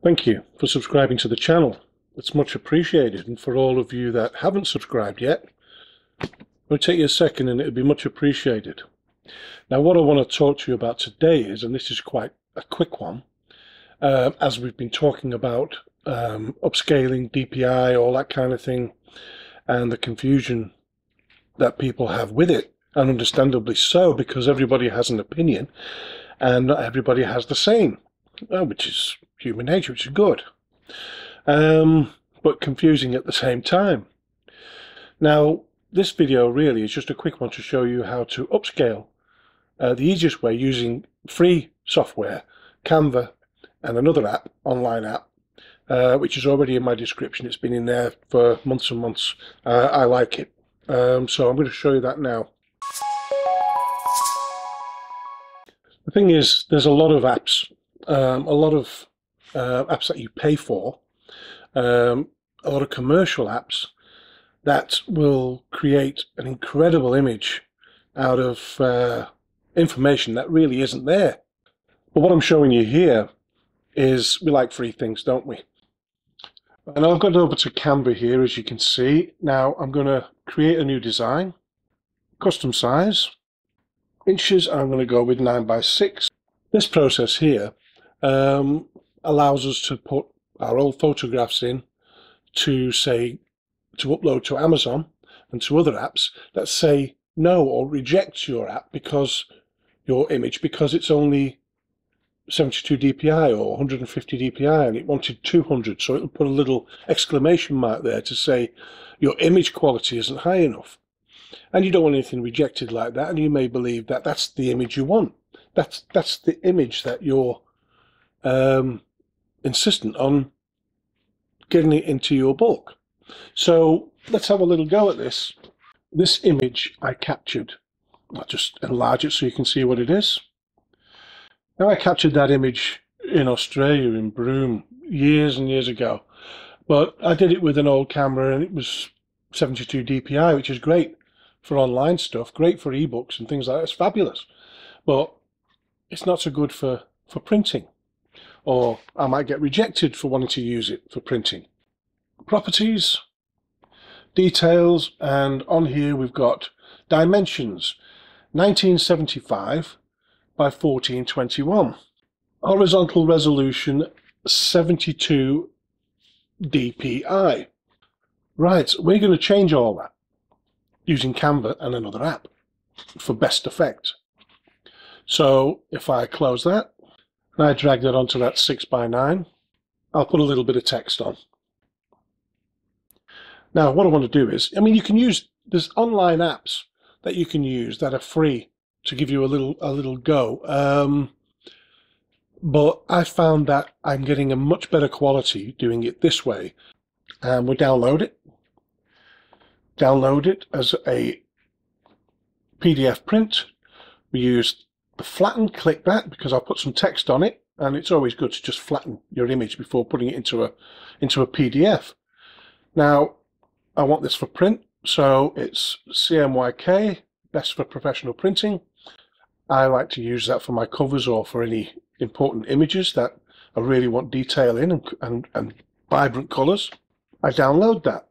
Thank you for subscribing to the channel. It's much appreciated, and for all of you that haven't subscribed yet, it'll take you a second and it'll be much appreciated. Now, what I want to talk to you about today is, and this is quite a quick one, as we've been talking about upscaling, DPI, all that kind of thing, and the confusion that people have with it, and understandably so, because everybody has an opinion and not everybody has the same, which is human nature, which is good, but confusing at the same time. Now, this video really is just a quick one to show you how to upscale the easiest way using free software, Canva, and another app, online app, which is already in my description. It's been in there for months and months. I like it. So I'm going to show you that now. The thing is, there's a lot of apps, apps that you pay for, a lot of commercial apps that will create an incredible image out of information that really isn't there. But what I'm showing you here is, we like free things, don't we? And I've gone over to Canva here, as you can see. Now I'm going to create a new design, custom size, inches. I'm going to go with 9 by 6. This process here allows us to put our old photographs in to say, to upload to Amazon and to other apps that say no or reject your app because your image, because it's only 72 DPI or 150 DPI and it wanted 200, so it'll put a little exclamation mark there to say your image quality isn't high enough, and you don't want anything rejected like that. And you may believe that that's the image you want, that's the image that you're insistent on getting it into your bulk. So let's have a little go at this. This image I captured, I'll just enlarge it so you can see what it is. Now, I captured that image in Australia, in Broome, years and years ago, but I did it with an old camera and it was 72 DPI, which is great for online stuff, great for ebooks and things like that. It's fabulous, but it's not so good for printing, or I might get rejected for wanting to use it for printing. Properties, details, and on here we've got dimensions, 1975 by 1421. Horizontal resolution, 72 DPI. Right, we're going to change all that using Canva and another app for best effect. So if I close that and I drag that onto that 6 by 9, I'll put a little bit of text on. Now, what I want to do is, I mean, you can use, there's online apps that you can use that are free to give you a little go, but I found that I'm getting a much better quality doing it this way. And we'll download it as a PDF print. We use the flatten, click that, because I'll put some text on it, and it's always good to just flatten your image before putting it into a PDF. Now I want this for print, so it's CMYK, best for professional printing. I like to use that for my covers or for any important images that I really want detail in and vibrant colors. I download that,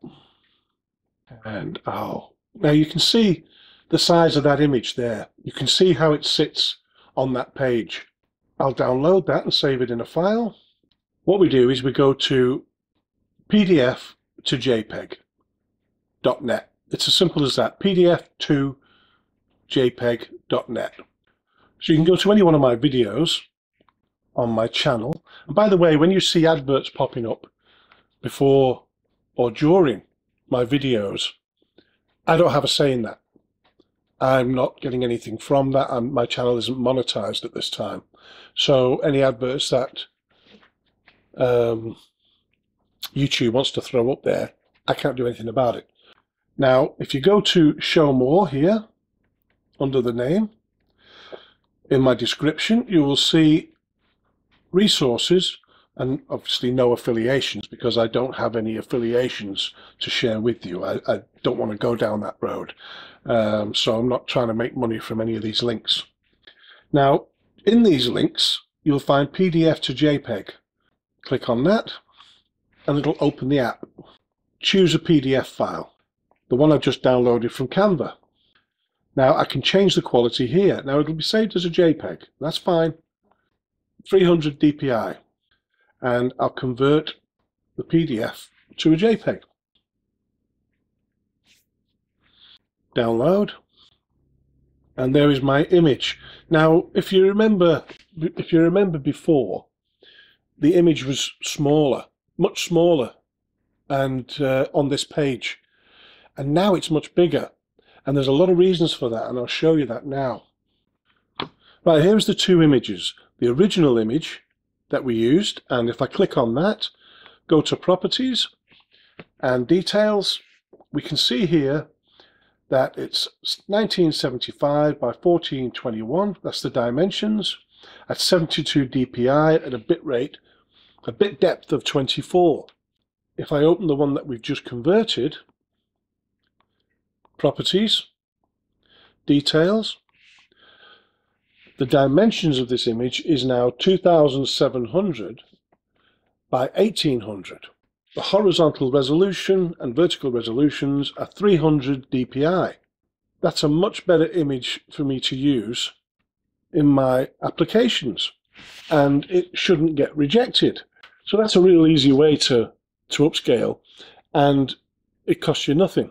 and now you can see the size of that image there. You can see how it sits on that page. I'll download that and save it in a file. What we do is we go to PDF to JPEG.net. It's as simple as that, PDF to JPEG.net. So you can go to any one of my videos on my channel. And by the way, when you see adverts popping up before or during my videos, I don't have a say in that. I'm not getting anything from that, and my channel isn't monetized at this time. So any adverts that YouTube wants to throw up there, I can't do anything about it. Now, if you go to show more here, under the name, in my description, you will see resources, and obviously no affiliations, because I don't have any affiliations to share with you. I don't want to go down that road, so I'm not trying to make money from any of these links. Now, in these links, you'll find PDF to JPEG. Click on that and it'll open the app. Choose a PDF file, the one I've just downloaded from Canva. Now I can change the quality here. Now it'll be saved as a JPEG, that's fine. 300 DPI, and I'll convert the PDF to a JPEG. Download, and there is my image. Now if you remember before, the image was smaller, much smaller, and on this page, and now it's much bigger, and there's a lot of reasons for that, and I'll show you that now. Right, here's the two images, the original image that we used, and if I click on that, go to Properties and Details, we can see here that it's 1975 by 1421, that's the dimensions, at 72 DPI at a bit rate, a bit depth of 24. If I open the one that we've just converted, Properties, Details, the dimensions of this image is now 2700 by 1800. The horizontal resolution and vertical resolutions are 300 DPI. That's a much better image for me to use in my applications, and it shouldn't get rejected. So that's a real easy way to upscale, and it costs you nothing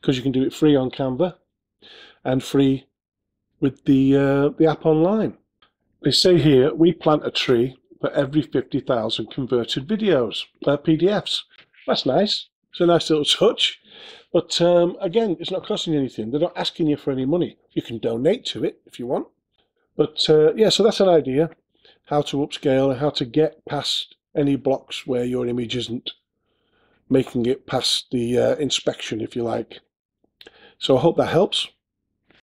because you can do it free on Canva and free with the app online. They say here, we plant a tree for every 50,000 converted videos, PDFs. That's nice. It's a nice little touch. But again, it's not costing anything. They're not asking you for any money. You can donate to it if you want. But yeah, so that's an idea, how to upscale and how to get past any blocks where your image isn't making it past the inspection, if you like. So I hope that helps.